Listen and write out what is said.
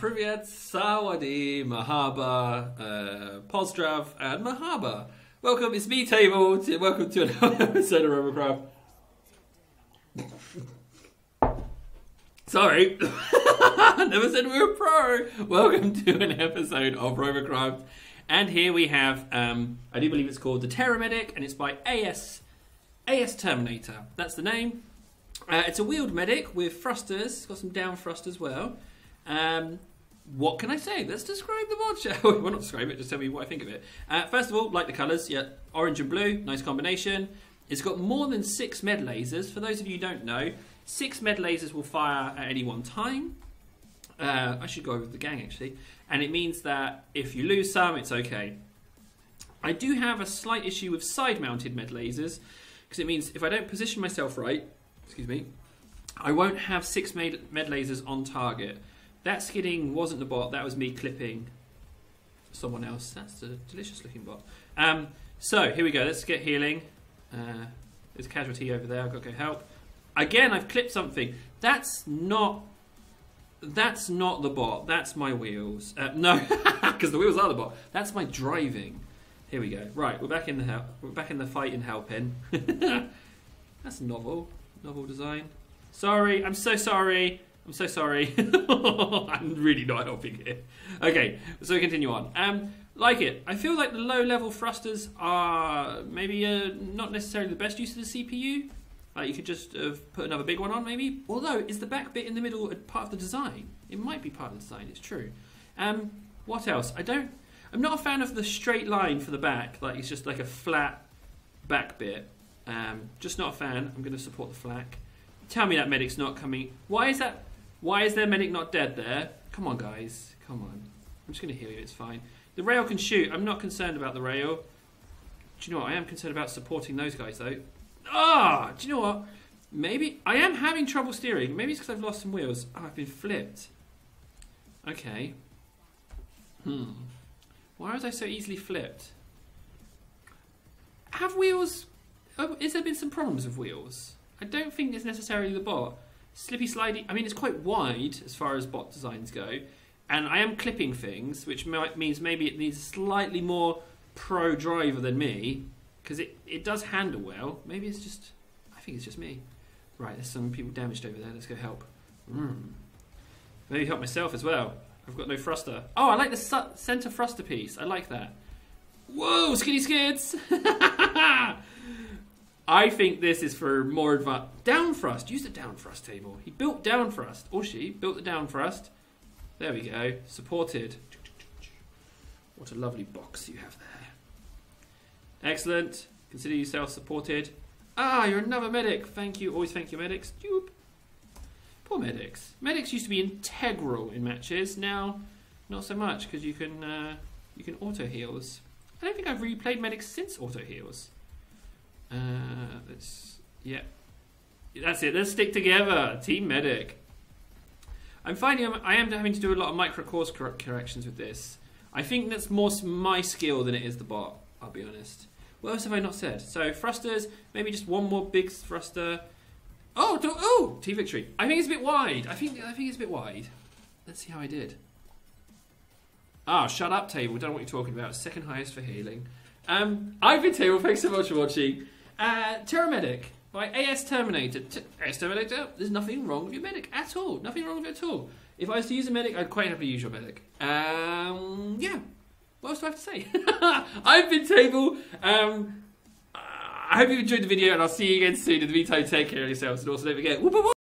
Privyet, Sawadi, Mahaba, Pozdrav, and Mahaba. Welcome, it's me, Table. Welcome to another episode of Robocraft. Sorry, never said we were pro. Welcome to an episode of Robocraft. And here we have, I do believe it's called the TerraMedic, and it's by ASTerminator. That's the name. It's a wheeled medic with thrusters. It's got some down thrust as well. What can I say? Let's describe the mod, shall we? Well, not describe it, just tell me what I think of it. First of all, like the colours, yeah, orange and blue, nice combination. It's got more than 6 med lasers. For those of you who don't know, 6 med lasers will fire at any one time. I should go over with the gang, actually. And it means that if you lose some, it's okay. I do have a slight issue with side-mounted med lasers, because it means if I don't position myself right, excuse me, I won't have 6 med lasers on target. That skidding wasn't the bot, that was me clipping someone else. That's a delicious looking bot. So here we go, let's get healing. There's a casualty over there, I've got to go help. Again, I've clipped something. That's not the bot, that's my wheels. No, because the wheels are the bot. That's my driving. Here we go. Right, we're back in the fight and helping. That's novel design. Sorry, I'm so sorry. I'm so sorry. I'm really not helping here. Okay, so we continue on. Like it. I feel like the low-level thrusters are maybe not necessarily the best use of the CPU. You could just put another big one on, maybe. Although, is the back bit in the middle part of the design? It might be part of the design, it's true. What else? I'm not a fan of the straight line for the back. Like, it's just like a flat back bit. Just not a fan. I'm going to support the flak. Tell me that medic's not coming. Why is their medic not dead there? Come on, guys. Come on. I'm just going to heal you. It's fine. The rail can shoot. I'm not concerned about the rail. Do you know what? I am concerned about supporting those guys, though. Ah! Do you know what? Maybe... I am having trouble steering. Maybe it's because I've lost some wheels. Oh, I've been flipped. Okay. Why was I so easily flipped? Have wheels... Is there been some problems with wheels? I don't think it's necessarily the bot. Slippy slidey, I mean, it's quite wide as far as bot designs go, and I am clipping things, which means maybe it needs a slightly more pro driver than me, because it does handle well. Maybe it's just, I think it's just me. Right, there's some people damaged over there, let's go help. Maybe help myself as well. I've got no thruster. Oh, I like the centre thruster piece, I like that. Whoa, skinny skids! I think this is for more advanced. Down thrust. Use the down thrust table. He built down thrust. Or she built the down thrust. There we go. Supported. What a lovely box you have there. Excellent. Consider yourself supported. Ah, you're another medic. Thank you. Always thank your medics. Poor medics. Medics used to be integral in matches. Now, not so much, because you can auto heals. I don't think I've replayed medics since auto heals. Yeah, that's it. Let's stick together, team medic. I'm finding I am having to do a lot of micro course corrections with this. I think that's more my skill than it is the bot, I'll be honest. What else have I not said? So thrusters, maybe just one more big thruster. Oh, T victory. I think it's a bit wide. I think it's a bit wide. Let's see how I did. Ah, shut up, table. Don't know what you're talking about. Second highest for healing. I've been Table. Thanks so much for watching. TerraMedic by ASTerminator. ASTerminator, there's nothing wrong with your medic at all. Nothing wrong with it at all. If I was to use a medic, I'd quite happily use your medic. Yeah. What else do I have to say? I've been Table. I hope you've enjoyed the video, and I'll see you again soon. In the meantime, take care of yourselves, and also don't forget. Whoop, whoop, whoop.